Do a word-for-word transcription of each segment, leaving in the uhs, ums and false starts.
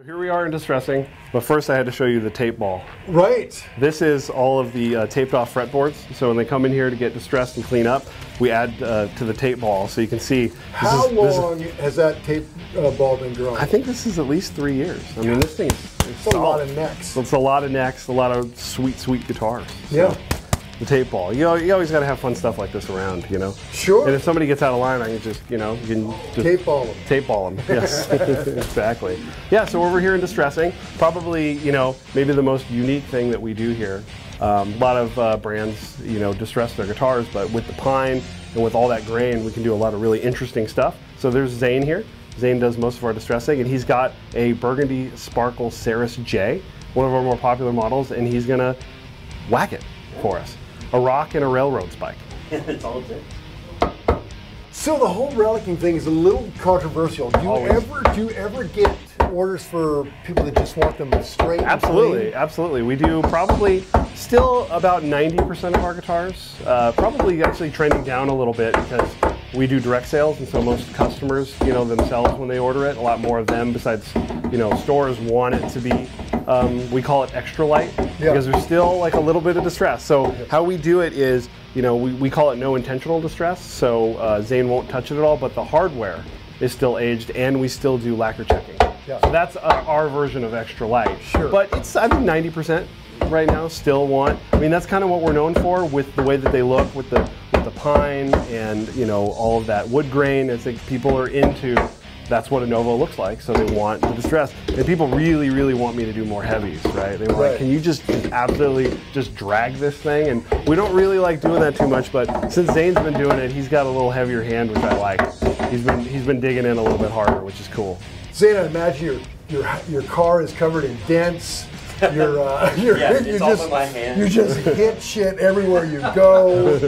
So here we are in distressing, but first I had to show you the tape ball. Right. This is all of the uh, taped off fretboards. So when they come in here to get distressed and clean up, we add uh, to the tape ball. So you can see. This How is, long this is, has that tape uh, ball been growing? I think this is at least three years. I mean, this thing is it's it's a lot of necks. It's a lot of necks, a lot of sweet, sweet guitars. Yeah. So the tape ball. You know, you always got to have fun stuff like this around, you know? Sure. And if somebody gets out of line, I can just, you know, you can just... Tape ball them. Tape ball them, yes. Exactly. Yeah, so over here in distressing, probably, you know, maybe the most unique thing that we do here. Um, a lot of uh, brands, you know, distress their guitars, but with the pine and with all that grain, we can do a lot of really interesting stuff. So there's Zane here. Zane does most of our distressing, and he's got a Burgundy Sparkle Ceres J, one of our more popular models, and he's going to whack it for us. A rock and a railroad spike. That's all it is. So the whole relicking thing is a little controversial. Do you Always. ever do you ever get orders for people that just want them straight? Absolutely, and absolutely. We do probably still about ninety percent of our guitars. Uh, probably actually trending down a little bit because we do direct sales, and so most customers, you know, themselves when they order it, a lot more of them besides, you know, stores want it to be. Um, we call it extra light, yeah, because there's still like a little bit of distress. So how we do it is, you know, we, we call it no intentional distress. So uh, Zane won't touch it at all, but the hardware is still aged, and we still do lacquer checking. Yeah. So that's uh, our version of extra light. Sure. But it's, I think ninety percent right now still want. I mean, that's kind of what we're known for with the way that they look, with the with the pine and, you know, all of that wood grain. I think people are into. That's what a Novo looks like, so they want the distress. And people really, really want me to do more heavies, right? They were right. like, can you just absolutely just drag this thing? And we don't really like doing that too much, but since Zane's been doing it, he's got a little heavier hand, which I like. He's been he's been digging in a little bit harder, which is cool. Zane, I imagine your your your car is covered in dents. You're, uh, you're, yeah, it's you're all just, in my hand. You just hit shit everywhere you go.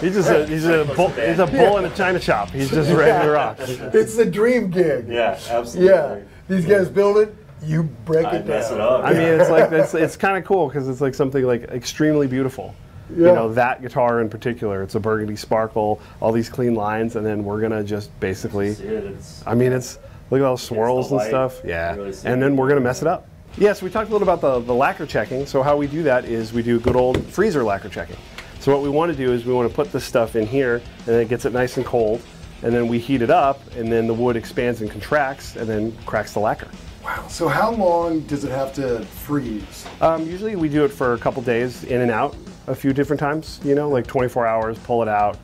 he's just a, he's a bull, he's a bull in a china shop. He's just ready yeah. to rock. It's the dream gig. Yeah, absolutely. Yeah, these guys build it, you break I it mess down. It up. I mean, it's like it's, it's kind of cool because it's like something like extremely beautiful. Yeah. You know, that guitar in particular, it's a burgundy sparkle, all these clean lines, and then we're gonna just basically. It's, it's, I mean, it's look at all the swirls the and stuff. Yeah, really and then we're gonna mess it up. Yes, yeah, so we talked a little about the, the lacquer checking. So how we do that is we do good old freezer lacquer checking. So what we want to do is we want to put this stuff in here, and then it gets it nice and cold, and then we heat it up, and then the wood expands and contracts, and then cracks the lacquer. Wow. So how long does it have to freeze? Um, usually we do it for a couple days, in and out, a few different times. You know, like twenty-four hours, pull it out,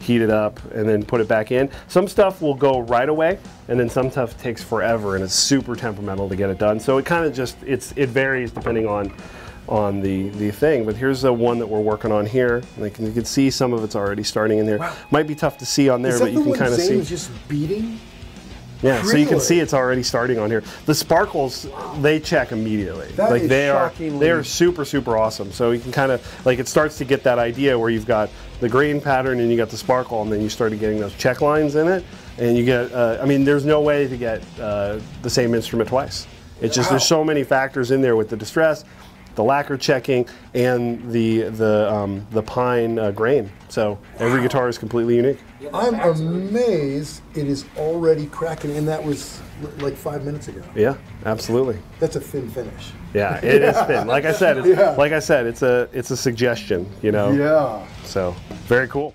heat it up, and then put it back in. Some stuff will go right away, and then some stuff takes forever, and it's super temperamental to get it done. So it kind of just, it's it varies depending on on the, the thing. But here's the one that we're working on here. Like you can see some of it's already starting in there. Wow. Might be tough to see on there, but you the can kind of see. Is just beating? Yeah, really? So you can see it's already starting on here. The sparkles, wow, they check immediately. That like is they are they are super super awesome. So you can kind of like it starts to get that idea where you've got the grain pattern and you got the sparkle, and then you started getting those check lines in it, and you get. Uh, I mean, there's no way to get uh, the same instrument twice. It's just wow. There's so many factors in there with the distress, the lacquer checking, and the the um, the pine uh, grain. So every wow. guitar is completely unique. I'm amazed it is already cracking, and that was like five minutes ago. Yeah, absolutely. That's a thin finish. Yeah, it yeah. is thin. Like I said, it's, yeah. like I said, it's a it's a suggestion, you know. Yeah. So very cool.